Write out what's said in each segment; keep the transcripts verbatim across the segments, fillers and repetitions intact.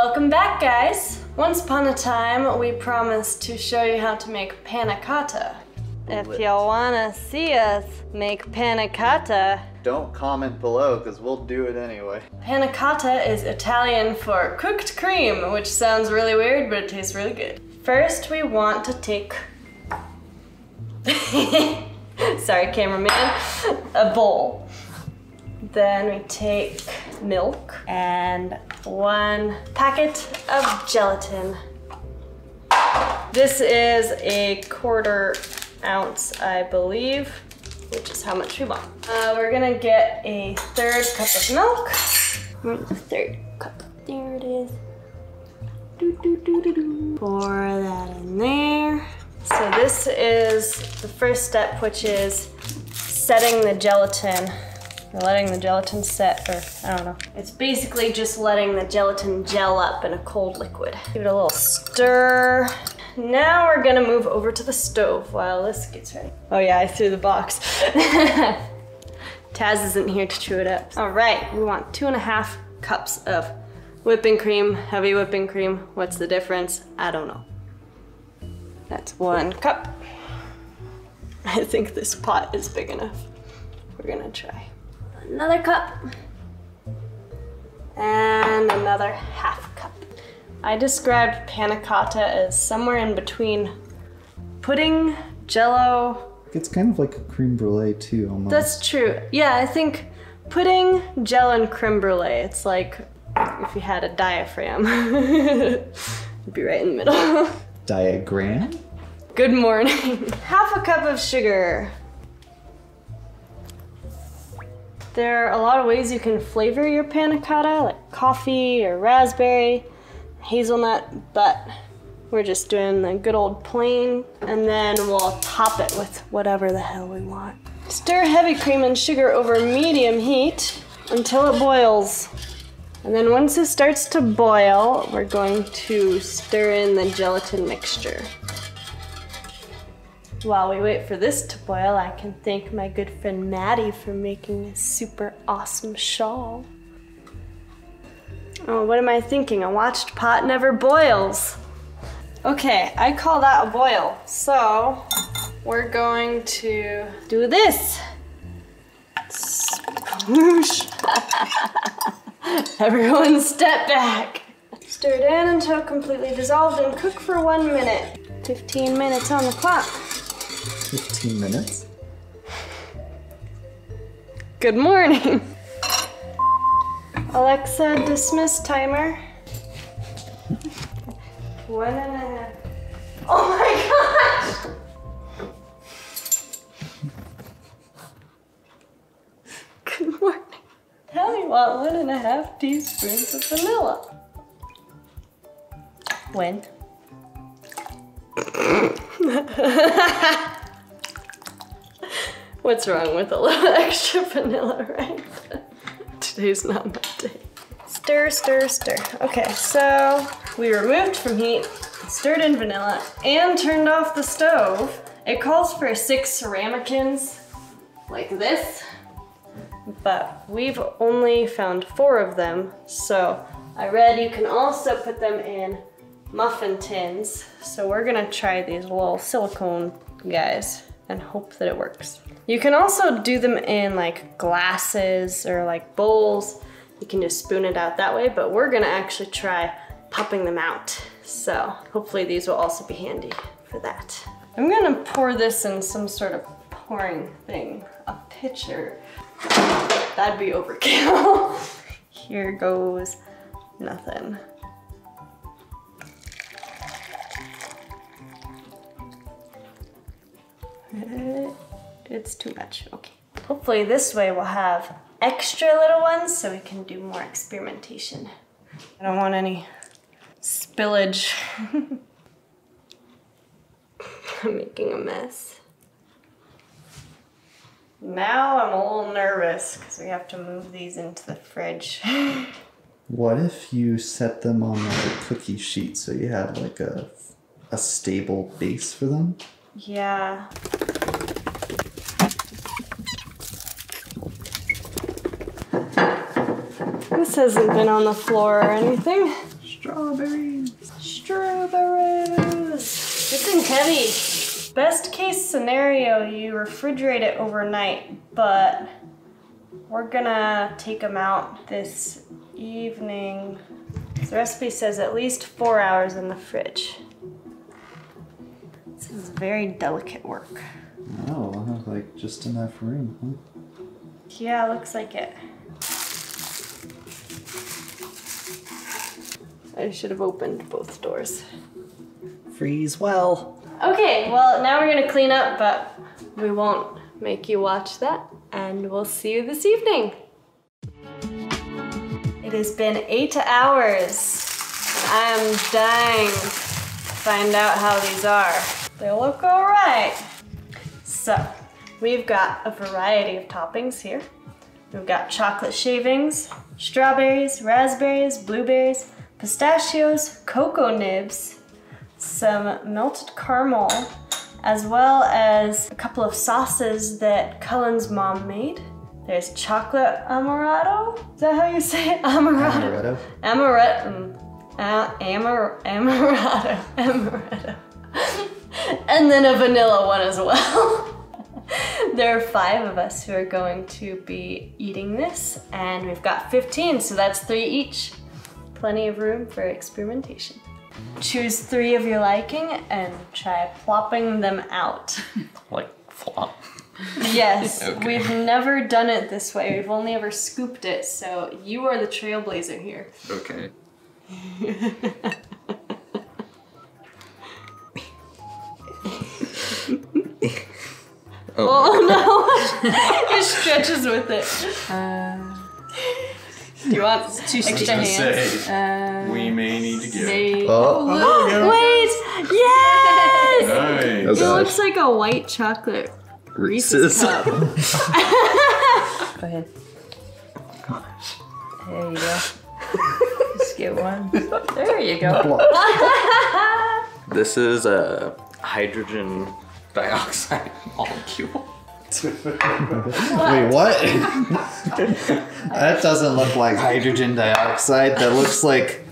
Welcome back, guys. Once upon a time, we promised to show you how to make panna cotta. If y'all wanna see us make panna cotta, don't comment below, because we'll do it anyway. Panna cotta is Italian for cooked cream, which sounds really weird, but it tastes really good. First, we want to take, sorry cameraman, a bowl. Then we take milk and one packet of gelatin. This is a quarter ounce, I believe, which is how much we want. Uh, we're gonna get a third cup of milk. Where's the third cup? There it is. Doo, doo, doo, doo, doo. Pour that in there. So this is the first step, which is setting the gelatin. We're letting the gelatin set, or I don't know. It's basically just letting the gelatin gel up in a cold liquid. Give it a little stir. Now we're gonna move over to the stove while this gets ready. Oh yeah, I threw the box. Taz isn't here to chew it up. All right, we want two and a half cups of whipping cream, heavy whipping cream. What's the difference? I don't know. That's one cup. I think this pot is big enough. We're gonna try. Another cup, and another half cup. I described panna cotta as somewhere in between pudding, jello. It's kind of like a creme brulee too, almost. That's true. Yeah, I think pudding, jello, and creme brulee. It's like if you had a diaphragm. It'd be right in the middle. Diagram? Good morning. Half a cup of sugar. There are a lot of ways you can flavor your panna cotta, like coffee or raspberry, hazelnut, but we're just doing the good old plain, and then we'll top it with whatever the hell we want. Stir heavy cream and sugar over medium heat until it boils. And then once it starts to boil, we're going to stir in the gelatin mixture. While we wait for this to boil, I can thank my good friend Maddie for making this super awesome shawl. Oh, what am I thinking? A watched pot never boils. Okay, I call that a boil. So we're going to do this. Sploosh. Everyone step back. Stir it in until completely dissolved and cook for one minute. fifteen minutes on the clock. fifteen minutes. Good morning. Alexa, dismiss timer. One and a half. Oh my gosh! Good morning. Now we want one and a half teaspoons of vanilla. When? What's wrong with a little extra vanilla, right? Today's not my day. Stir, stir, stir. Okay, so we removed from heat, stirred in vanilla, and turned off the stove. It calls for six ramekins, like this, but we've only found four of them, so I read you can also put them in muffin tins. So we're gonna try these little silicone guys and hope that it works. You can also do them in like glasses or like bowls. You can just spoon it out that way, but we're gonna actually try popping them out. So hopefully these will also be handy for that. I'm gonna pour this in some sort of pouring thing, a pitcher. That'd be overkill. Here goes nothing. It's too much, okay. Hopefully this way we'll have extra little ones so we can do more experimentation. I don't want any spillage. I'm making a mess. Now I'm a little nervous because we have to move these into the fridge. What if you set them on like a cookie sheet so you had like a, a stable base for them? Yeah. This hasn't been on the floor or anything. Strawberries. Strawberries. This thing's heavy. Best case scenario, you refrigerate it overnight, but we're gonna take them out this evening. The recipe says at least four hours in the fridge. This is very delicate work. Oh, I have like just enough room, huh? Yeah, looks like it. I should have opened both doors. Freeze well. Okay, well now we're gonna clean up, but we won't make you watch that, and we'll see you this evening. It has been eight hours. I am dying to find out how these are. They look all right. So we've got a variety of toppings here. We've got chocolate shavings, strawberries, raspberries, blueberries, pistachios, cocoa nibs, some melted caramel, as well as a couple of sauces that Cullen's mom made. There's chocolate amaretto. Is that how you say it? Amaretto. Amaretto. Amaretto. Amar amaretto. Amaretto. And then a vanilla one as well. There are five of us who are going to be eating this, and we've got fifteen, so that's three each. Plenty of room for experimentation. Choose three of your liking and try plopping them out. Like flop? Yes, okay. We've never done it this way. We've only ever scooped it, so you are the trailblazer here. Okay. Oh, oh no! It stretches with it. Uh, Do you want two extra hands? Say, uh, we may need to give. Oh, oh no. Wait! Yes! Nice. It looks like a white chocolate Reese's cup. Go ahead. Gosh. There you go. Just get one. There you go. This is a hydrogen dioxide molecule. Wait, what? That doesn't look like hydrogen dioxide. That looks like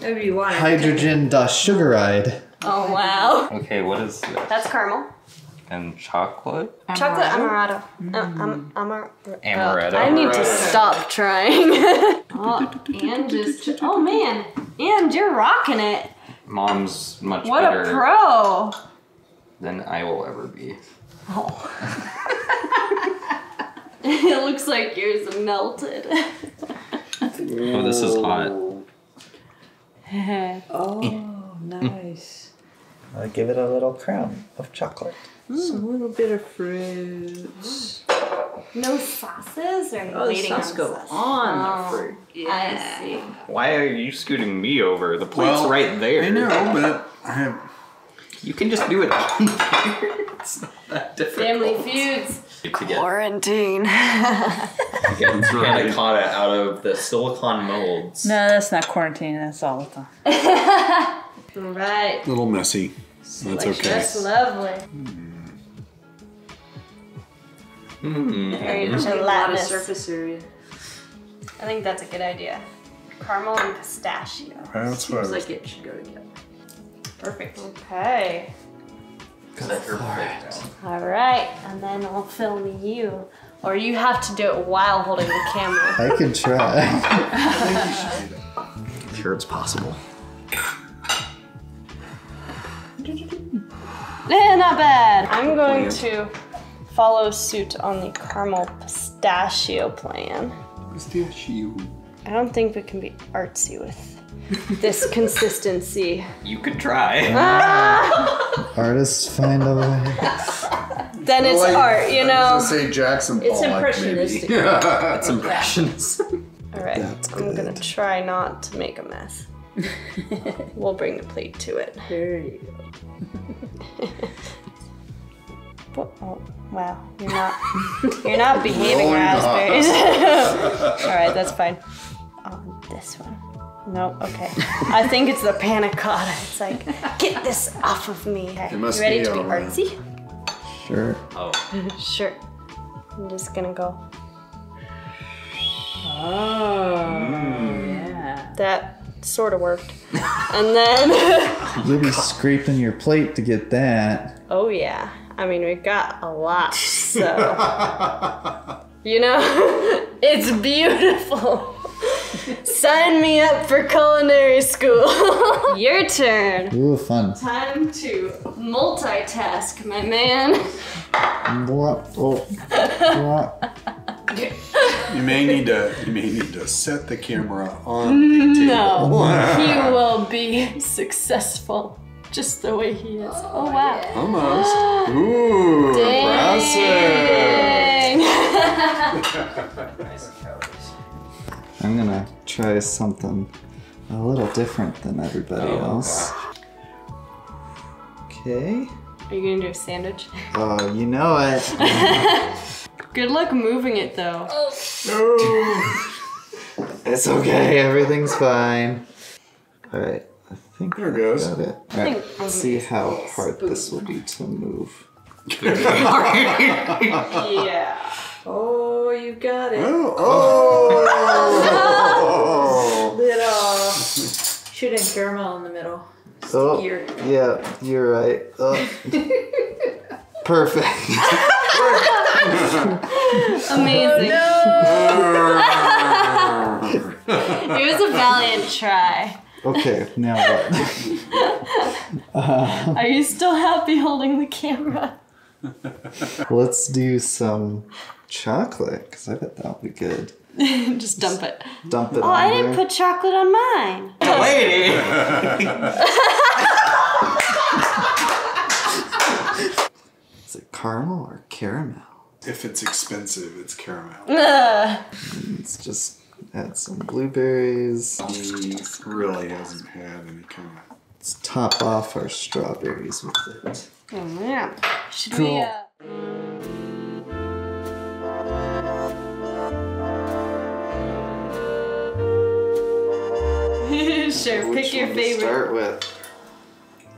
hydrogen dioxide. Oh wow. Okay, what is this? That's caramel. And chocolate? Amaretto? Chocolate amaretto. Mm. Um, um, amar amaretto. Oh, I need to stop trying. Oh, and just, oh man. And you're rocking it. Mom's much what better. What a pro. Than I will ever be. Oh. It looks like yours melted. Oh, this is hot. Oh, nice. I'll give it a little crown of chocolate. Mm. A little bit of fruit. No sauces or no waiting on sauce? Go on the fruit. Yeah. I see. Why are you scooting me over? The plate's well, right there. I know, but I have... You can just do it on there. It's not that difficult. Family feuds. Quarantine. Again, kind of caught it out of the silicone molds. No, that's not quarantine. That's all the time. All right. A little messy. That's okay. That's lovely. Mm. Mm. Very gelatinous surface area. I think that's a good idea. Caramel and pistachio. That's Seems what I was like thinking. It should go together. Perfect. Okay. Perfect. All right, and then I'll film you, or you have to do it while holding the camera. I can try. I think you should do that. I'm sure it's possible. Eh, not bad. I'm going to follow suit on the caramel pistachio plan. Pistachio. I don't think we can be artsy with this consistency. You could try. Ah! Artists find a way. Then it's like, art, you know. I was gonna say Jackson Pollock, it's impressionistic. Maybe. It's impressionism. All right, That's I'm good. gonna try not to make a mess. We'll bring the plate to it. There you go. Oh, wow, you're not, you're not behaving, oh, raspberries. All right, that's fine. On this one. No, okay. I think it's the panna cotta. It's like, get this off of me. Okay. You ready to be artsy? Right. Sure. Oh. Sure. I'm just gonna go. Oh, mm. Yeah. That sort of worked. And then you'll be scraping your plate to get that. Oh yeah. I mean, we've got a lot, so you know, it's beautiful. Sign me up for culinary school. Your turn. Ooh, fun. Time to multitask, my man. What? Oh. What? You may need to. You may need to set the camera on the table. No, he will be successful. Just the way he is. Oh, oh wow. Yeah. Almost. Ooh, impressive. I'm gonna try something a little different than everybody oh, else. Okay. Are you gonna do a sandwich? Oh, you know it. Good luck moving it though. Oh. No. It's okay, everything's fine. All right. I think there it goes. Got it. All right, let's see how hard this will be to move. Yeah. Oh, you got it. Oh, oh. Little shooting caramel in the middle. Oh, here. Yeah, you're right. Oh. Perfect. Amazing. Oh, no. It was a valiant try. Okay, now what? uh, Are you still happy holding the camera? Let's do some chocolate, because I bet that'll be good. Just dump it. Dump it. Oh, I didn't put chocolate on mine. Lady! Is it caramel or caramel? If it's expensive, it's caramel. Uh. It's just... Add some blueberries. He really hasn't had any kind of... Let's top off our strawberries with it. Oh man. Should cool. we, uh... Sure, Which pick your one favorite. To start with.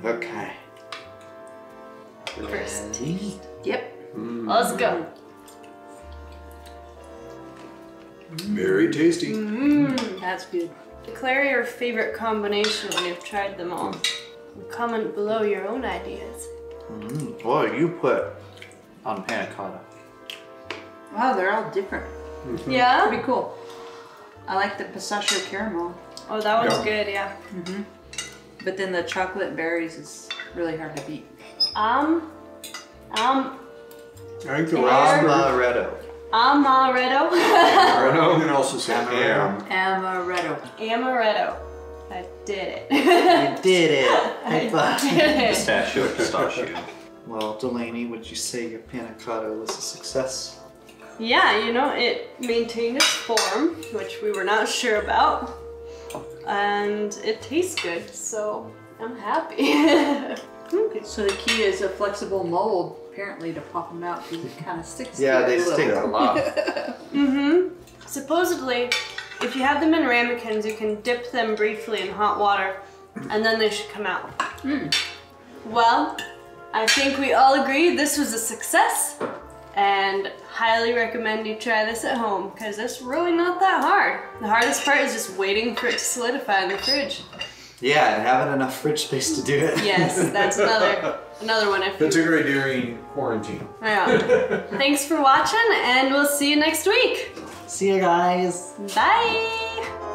Okay. First. Ready? Yep. Mm. Let's go. Very tasty. Mm-hmm. That's good. Declare your favorite combination when you've tried them all. And comment below your own ideas. Mm-hmm. Well, you put on panna cotta. Wow, they're all different. Mm-hmm. Yeah? Pretty cool. I like the pistachio caramel. Oh, that one's yeah. good, yeah. Mm-hmm. But then the chocolate berries is really hard to beat. Um, um. I think the amaretto. Amaretto. Amaretto. You can also say am. Amaretto. Amaretto. I did it. I did it. I did it. Pistachio, pistachio. Well, Delaney, would you say your panna cotta was a success? Yeah, you know, it maintained its form, which we were not sure about. And it tastes good, so I'm happy. Okay, so the key is a flexible mold. Apparently to pop them out because it kind of sticks to Yeah, they stick a lot. Mm-hmm. Supposedly, if you have them in ramekins, you can dip them briefly in hot water and then they should come out. Mm. Well, I think we all agree this was a success and highly recommend you try this at home because it's really not that hard. The hardest part is just waiting for it to solidify in the fridge. Yeah, and having enough fridge space to do it. Yes, that's another another one. If particularly you... during quarantine. Yeah. Thanks for watching, and we'll see you next week. See you guys. Bye.